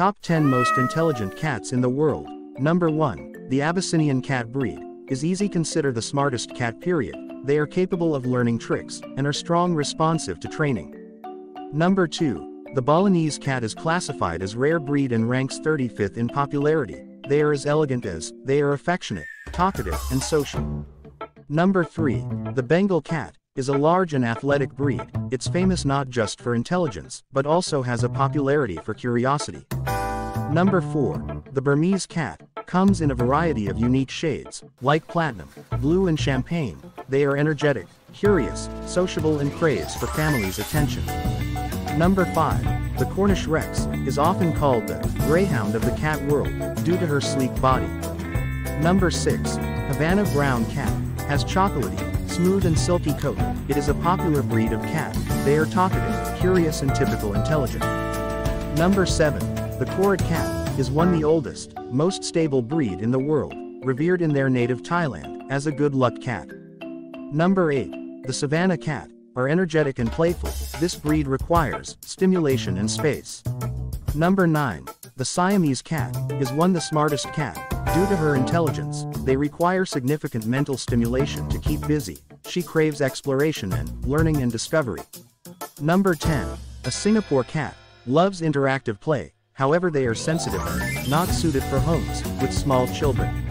Top 10 Most Intelligent Cats in the World. Number 1. The Abyssinian Cat breed is easily considered the smartest cat period. They are capable of learning tricks and are strong responsive to training. Number 2. The Balinese Cat is classified as rare breed and ranks 35th in popularity. They are as elegant as they are affectionate, talkative, and social. Number 3. The Bengal Cat is a large and athletic breed. It's famous not just for intelligence, but also has a popularity for curiosity. Number 4. The Burmese Cat comes in a variety of unique shades, like platinum, blue, and champagne. They are energetic, curious, sociable, and craves for families' attention. Number 5. The Cornish Rex is often called the greyhound of the cat world due to her sleek body. Number 6. Havana Brown Cat has chocolatey, smooth, and silky coat. It is a popular breed of cat. They are talkative, curious, and typical intelligent. Number 7. The Korat Cat is the oldest, most stable breed in the world, revered in their native Thailand as a good luck cat. Number 8. The Savannah Cat are energetic and playful. This breed requires stimulation and space. Number 9. The Siamese Cat is the smartest cat due to her intelligence. They require significant mental stimulation to keep busy. She craves exploration and learning and discovery. Number 10. A Singapore Cat loves interactive play. However, they are sensitive and not suited for homes with small children.